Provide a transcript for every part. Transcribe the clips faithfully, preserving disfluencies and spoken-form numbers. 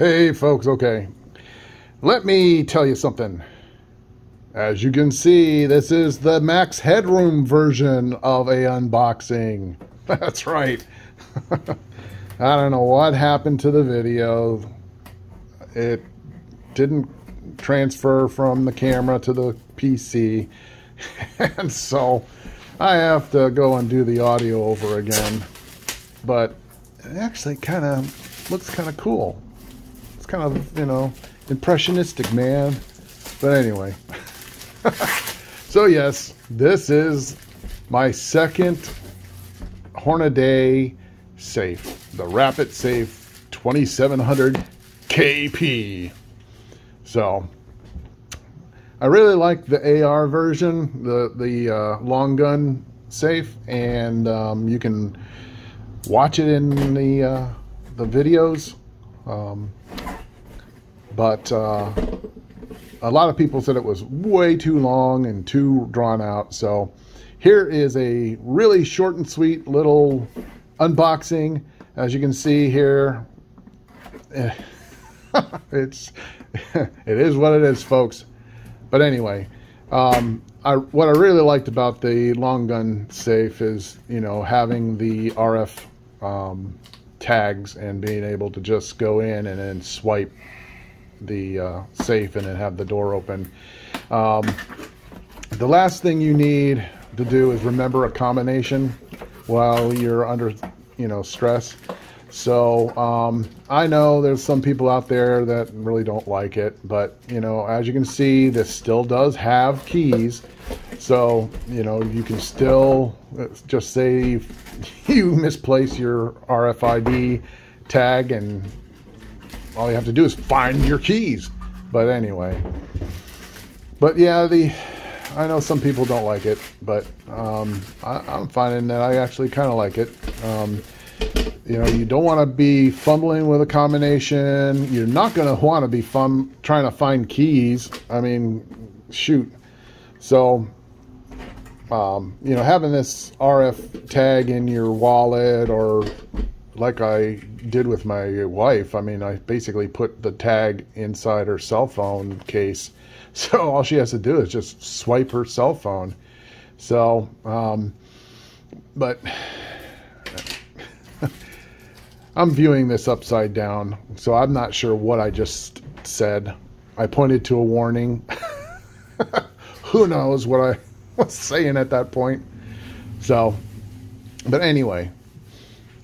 Hey folks, okay, let me tell you something. As you can see, this is the Max Headroom version of a unboxing. That's right. I don't know what happened to the video. It didn't transfer from the camera to the P C. And so I have to go and do the audio over again. But it actually kind of looks kind of cool. It's kind of, you know, impressionistic, man. But anyway. So yes, this is my second Hornady safe, the RAPiD SAFE twenty-seven hundred K P. So I really like the A R version, the the uh, long gun safe, and um, you can watch it in the uh, the videos. Um, but uh, a lot of people said it was way too long and too drawn out. So here is a really short and sweet little unboxing. As you can see here, it's it is what it is, folks. But anyway, um, I, what I really liked about the long gun safe is, you know, having the R F um, tags and being able to just go in and then swipe the uh, safe and then have the door open. Um, the last thing you need to do is remember a combination while you're under, you know, stress. So um, I know there's some people out there that really don't like it, but you know, as you can see, this still does have keys. So you know, you can still just say you misplace your R F I D tag and all you have to do is find your keys. But anyway, but yeah, the I know some people don't like it, but um, I, I'm finding that I actually kind of like it. Um, you know, you don't want to be fumbling with a combination. You're not going to want to be fun trying to find keys. I mean, shoot. So, um, you know, having this R F tag in your wallet, or like I did with my wife, I mean, I basically put the tag inside her cell phone case. So all she has to do is just swipe her cell phone. So, um, but I'm viewing this upside down, so I'm not sure what I just said. I pointed to a warning. Who knows what I was saying at that point. So, but anyway,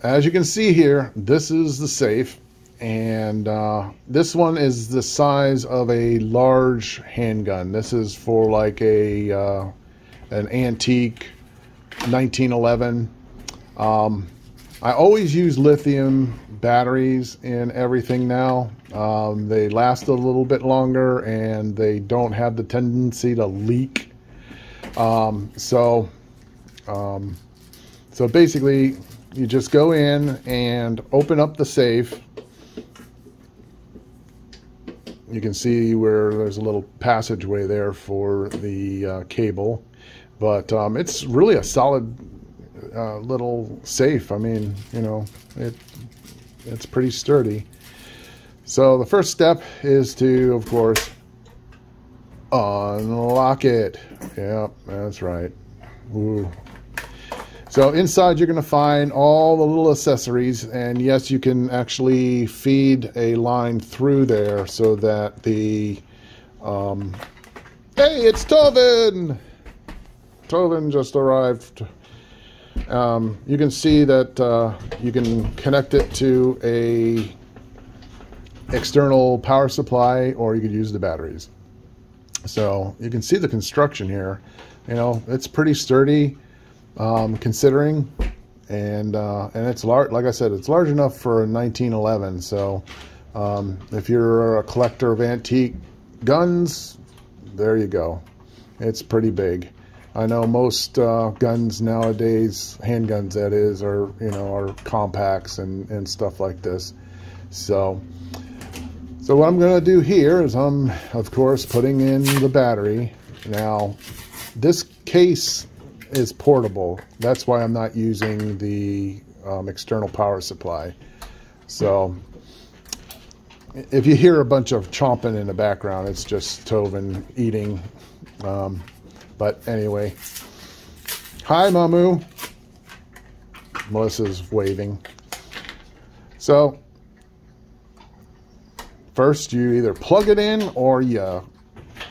as you can see here, this is the safe. And uh, this one is the size of a large handgun. This is for like a uh, an antique nineteen eleven. Um, I always use lithium batteries in everything now. Um, they last a little bit longer and they don't have the tendency to leak. Um, so, um, so basically, you just go in and open up the safe. You can see where there's a little passageway there for the uh, cable, but um, it's really a solid uh, little safe. I mean, you know, it it's pretty sturdy. So the first step is to, of course, unlock it. Yep, that's right. Ooh. So inside you're going to find all the little accessories, and yes, you can actually feed a line through there so that the, um, hey, it's Tovin! Tovin just arrived. Um, you can see that uh, you can connect it to a external power supply, or you could use the batteries. So you can see the construction here. You know, it's pretty sturdy. Um, considering, and uh, and it's large. Like I said, it's large enough for a nineteen eleven. So um, if you're a collector of antique guns, there you go. It's pretty big. I know most uh, guns nowadays, handguns that is, are you know are compacts and and stuff like this. So so what I'm gonna do here is I'm of course putting in the battery. Now this case is portable. That's why I'm not using the um, external power supply. So if you hear a bunch of chomping in the background, it's just Tovin eating. Um, but anyway, hi, Mamu. Melissa's waving. So first, you either plug it in or you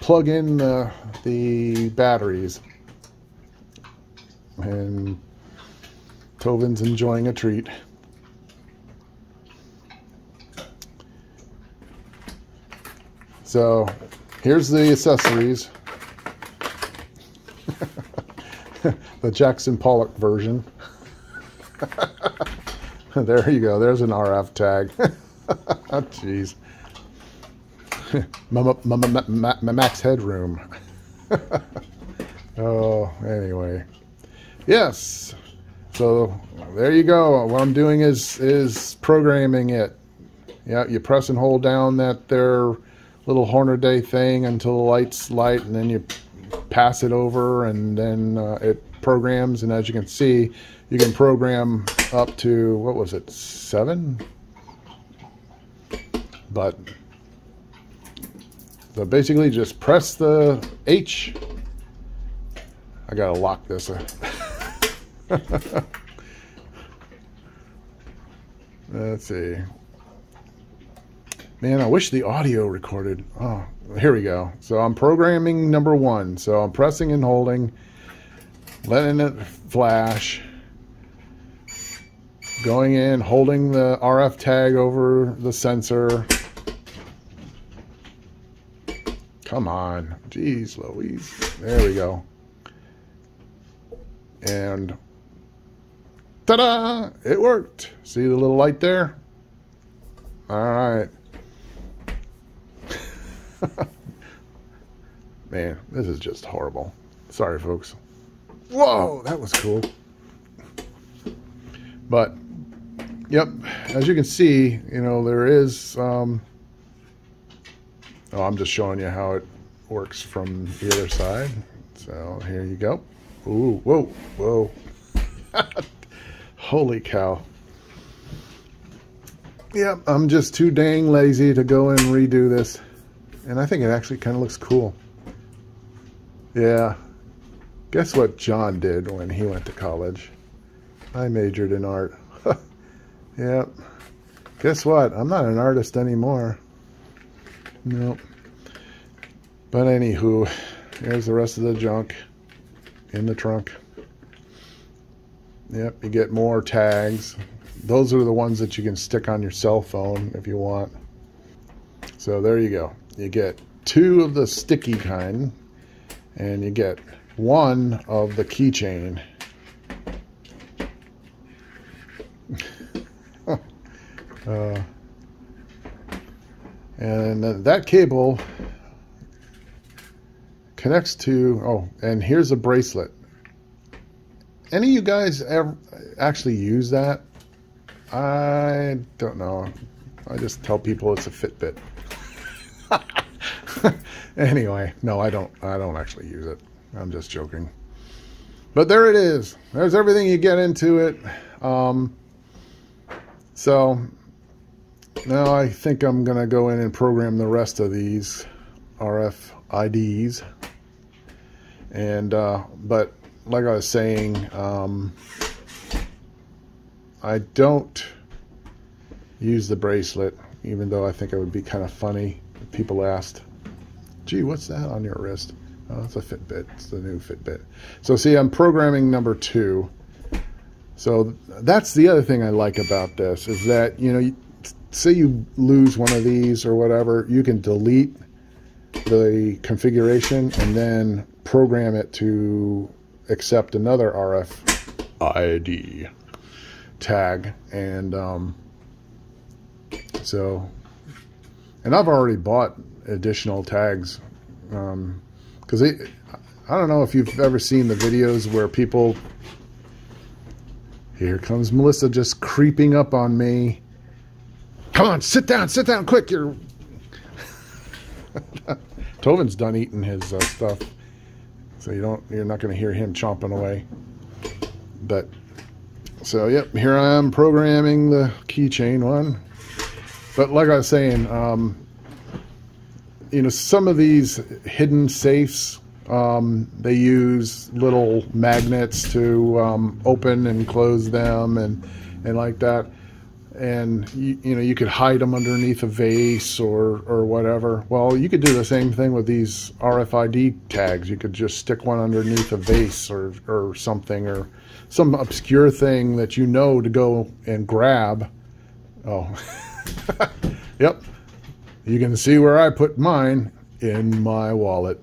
plug in the, the batteries. And Tovin's enjoying a treat. So here's the accessories. The Jackson Pollock version. There you go. There's an R F tag. Jeez. Max Headroom. Oh, anyway. Yes. So there you go. What I'm doing is is programming it. Yeah, you press and hold down that there little Hornaday thing until the lights light, and then you pass it over, and then uh, it programs. And as you can see, you can program up to, what was it, seven? But so basically, just press the H. I gotta lock this. Let's see. Man, I wish the audio recorded. Oh, here we go. So I'm programming number one. So I'm pressing and holding, letting it flash, going in, holding the R F tag over the sensor. Come on. Jeez Louise. There we go. And ta-da! It worked. See the little light there? All right. Man, this is just horrible. Sorry, folks. Whoa, that was cool. But, yep, as you can see, you know, there is... Um, Oh, I'm just showing you how it works from the other side. So here you go. Ooh, whoa, whoa. Holy cow. Yeah, I'm just too dang lazy to go and redo this. And I think it actually kind of looks cool. Yeah. Guess what John did when he went to college? I majored in art. Yep. Guess what? I'm not an artist anymore. Nope. But anywho, here's the rest of the junk in the trunk. Yep, you get more tags. Those are the ones that you can stick on your cell phone if you want. So there you go. You get two of the sticky kind, and you get one of the keychain. uh, And that cable connects to, oh, and here's a bracelet. Any of you guys ever actually use that? I don't know. I just tell people it's a Fitbit. Anyway, no, I don't. I don't actually use it. I'm just joking. But there it is. There's everything you get into it. Um, so... Now I think I'm going to go in and program the rest of these R F I Ds. And, uh, but like I was saying, um, I don't use the bracelet, even though I think it would be kind of funny if people asked, gee, what's that on your wrist? Oh, it's a Fitbit. It's the new Fitbit. So see, I'm programming number two. So that's the other thing I like about this is that, you know, you, say you lose one of these or whatever, you can delete the configuration and then program it to accept another R F I D tag. And um, so, and I've already bought additional tags um, because I don't know if you've ever seen the videos where people, here comes Melissa just creeping up on me. Come on, sit down, sit down, quick. You're... Tovin's done eating his uh, stuff, so you don't, you're not going to hear him chomping away. But, so, yep, here I am programming the keychain one. But like I was saying, um, you know, some of these hidden safes, um, they use little magnets to um, open and close them and, and like that. And, you, you know, you could hide them underneath a vase or, or whatever. Well, you could do the same thing with these R F I D tags. You could just stick one underneath a vase or, or something, or some obscure thing that you know to go and grab. Oh, yep. You can see where I put mine in my wallet.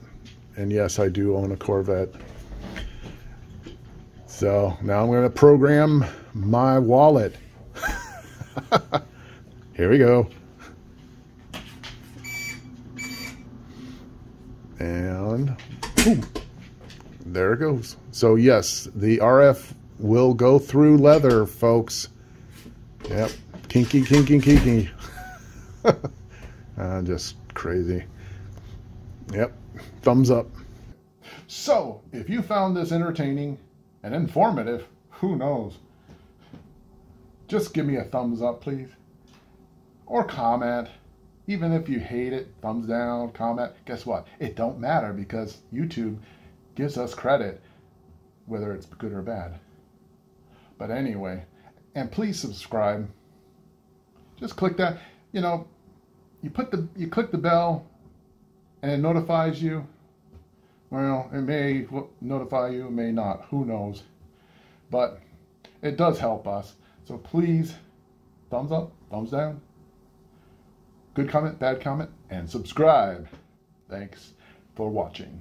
And yes, I do own a Corvette. So now I'm going to program my wallet. Here we go. And boom, there it goes. So yes, the R F will go through leather, folks. Yep, kinky, kinky, kinky. uh, just crazy. Yep, thumbs up. So if you found this entertaining and informative, who knows? Just give me a thumbs up, please, or comment. Even if you hate it, thumbs down, comment. Guess what? It don't matter, because YouTube gives us credit, whether it's good or bad. But anyway, and please subscribe. Just click that. You know, you put the you click the bell, and it notifies you. Well, it may notify you, it may not. Who knows? But it does help us. So please, thumbs up, thumbs down, good comment, bad comment, and subscribe. Thanks for watching.